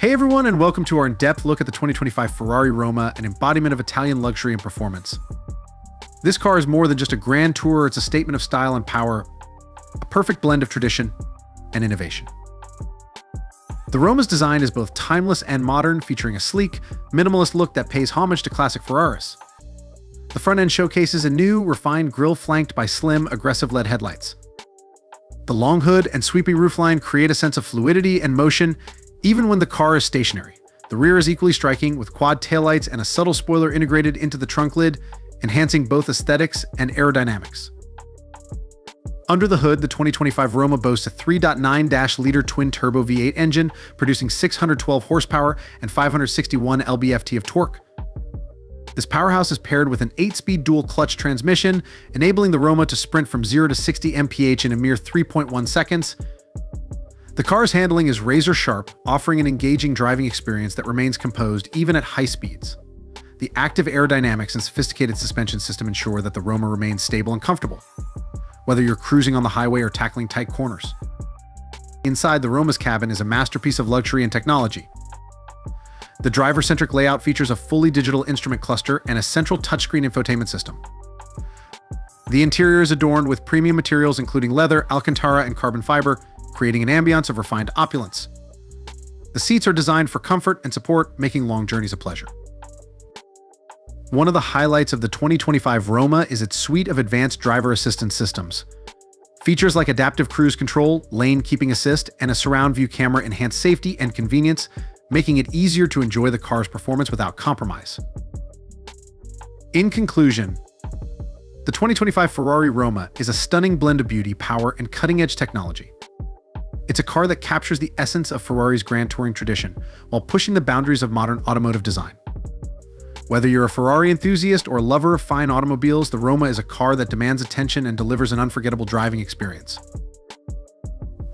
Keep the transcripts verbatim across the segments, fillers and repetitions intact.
Hey everyone, and welcome to our in-depth look at the twenty twenty-five Ferrari Roma, an embodiment of Italian luxury and performance. This car is more than just a grand tourer, it's a statement of style and power, a perfect blend of tradition and innovation. The Roma's design is both timeless and modern, featuring a sleek, minimalist look that pays homage to classic Ferraris. The front end showcases a new, refined grille flanked by slim, aggressive L E D headlights. The long hood and sweeping roofline create a sense of fluidity and motion, even when the car is stationary. The rear is equally striking, with quad taillights and a subtle spoiler integrated into the trunk lid, enhancing both aesthetics and aerodynamics. Under the hood, the twenty twenty-five Roma boasts a three point nine liter twin-turbo V eight engine, producing six hundred twelve horsepower and five hundred sixty-one L B F T of torque. This powerhouse is paired with an eight-speed dual-clutch transmission, enabling the Roma to sprint from zero to sixty M P H in a mere three point one seconds. The car's handling is razor-sharp, offering an engaging driving experience that remains composed even at high speeds. The active aerodynamics and sophisticated suspension system ensure that the Roma remains stable and comfortable, whether you're cruising on the highway or tackling tight corners. Inside, the Roma's cabin is a masterpiece of luxury and technology. The driver-centric layout features a fully digital instrument cluster and a central touchscreen infotainment system. The interior is adorned with premium materials including leather, Alcantara, and carbon fiber, creating an ambiance of refined opulence. The seats are designed for comfort and support, making long journeys a pleasure. One of the highlights of the twenty twenty-five Roma is its suite of advanced driver assistance systems. Features like adaptive cruise control, lane keeping assist, and a surround view camera enhance safety and convenience, making it easier to enjoy the car's performance without compromise. In conclusion, the twenty twenty-five Ferrari Roma is a stunning blend of beauty, power, and cutting-edge technology. It's a car that captures the essence of Ferrari's grand touring tradition while pushing the boundaries of modern automotive design. Whether you're a Ferrari enthusiast or a lover of fine automobiles, the Roma is a car that demands attention and delivers an unforgettable driving experience.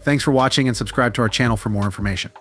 Thanks for watching, and subscribe to our channel for more information.